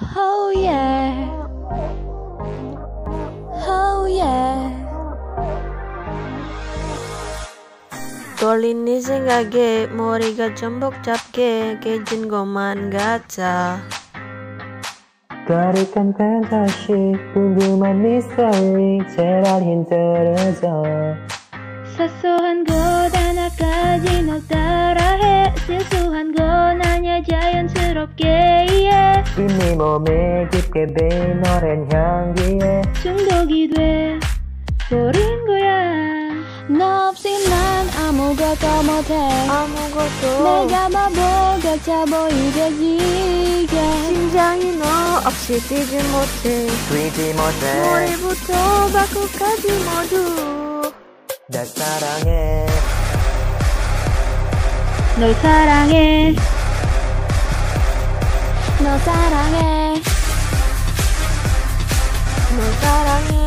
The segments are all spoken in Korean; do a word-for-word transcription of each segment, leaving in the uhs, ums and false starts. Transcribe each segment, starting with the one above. Oh yeah, oh yeah. 돌리니 생각에 머리가 좀 복잡해 깨진 것만 같아. 가리간다 다시 궁금한 미스터리 제발 힘들어져. 사소한 것 하나까지 널 따라해. 실수한 건 아냐 자연스럽게 이해. 이미 몸에 깊게 배인 오랜 향기에 중독이 돼 버린 거야. 너 없이 난 아무것도 못해. 아무것도 내가 바보같아 보이게 지게. 심장이 너 없이 뛰지 못해. 뛰지 못해. 머리부터 발끝까지 모두 날 사랑해. 널 사랑해. 널 사랑해. 널 사랑해.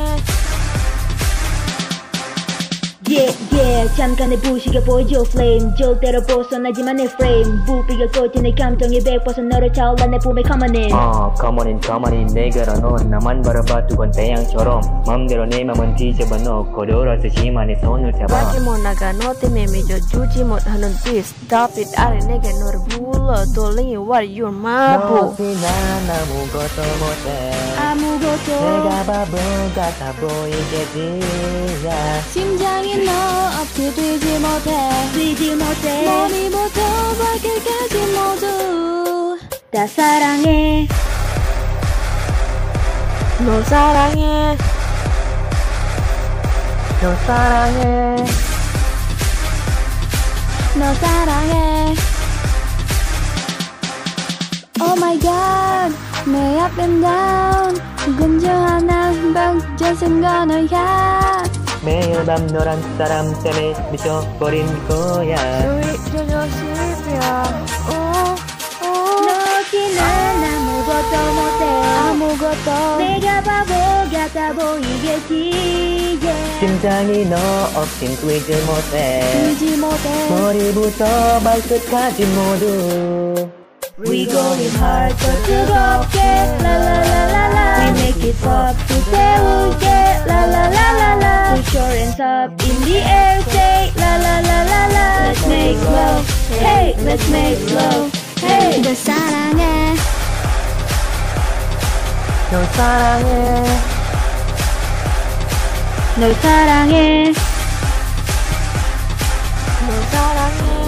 Yeah, yeah. 잠깐의 부시가 보여줘 flame. 절대로 벗어나지만 내 frame. 부피가 꺼진 내 감정이 백퍼센트 너를 차올라 내 품에 come on in. 어, come on in, come on in. 내게로 넌 나만 바라봐 두번 태양처럼. 맘대로 내 맘은 뒤집어 놓고 돌아서지만 내 손을 잡아. 밖에 못 나가 너 때문에 믿어주지 못하는 this. Stop it, 아래 내게 너를 불러 돌리니 what you're my boo. 너 없이 난 아무것도 못해. 아무것도 내가 바보 같아 보이게 지라. 심장이 너 없이 뛰지 못해. 뛰지 못해. 머리부터 발끝까지 모두 다 사랑해. 너 사랑해. 너 사랑해. 너 사랑해. Oh my god. 내 up and down 근처 하나 박자선 거 너야. 매일 밤 너란 사람 때문에 미쳐버린 거야. 술이 저녁 십이야. 너긴 난 아무것도 못해. 아무것도 내가 바보 같아 보이겠지. yeah. 심장이 너 없인 뛰지 못해. 뛰지 못해. 머리부터 발끝까지 모두 We going hard 더 뜨겁게 라라라라라. We make it pop 또 세우게 라라라라라. Put your hands up in the air say 라라라라라. Let's make love, hey let's make love, hey. 널 사랑해. 널 사랑해. 널 사랑해. 널 사랑해.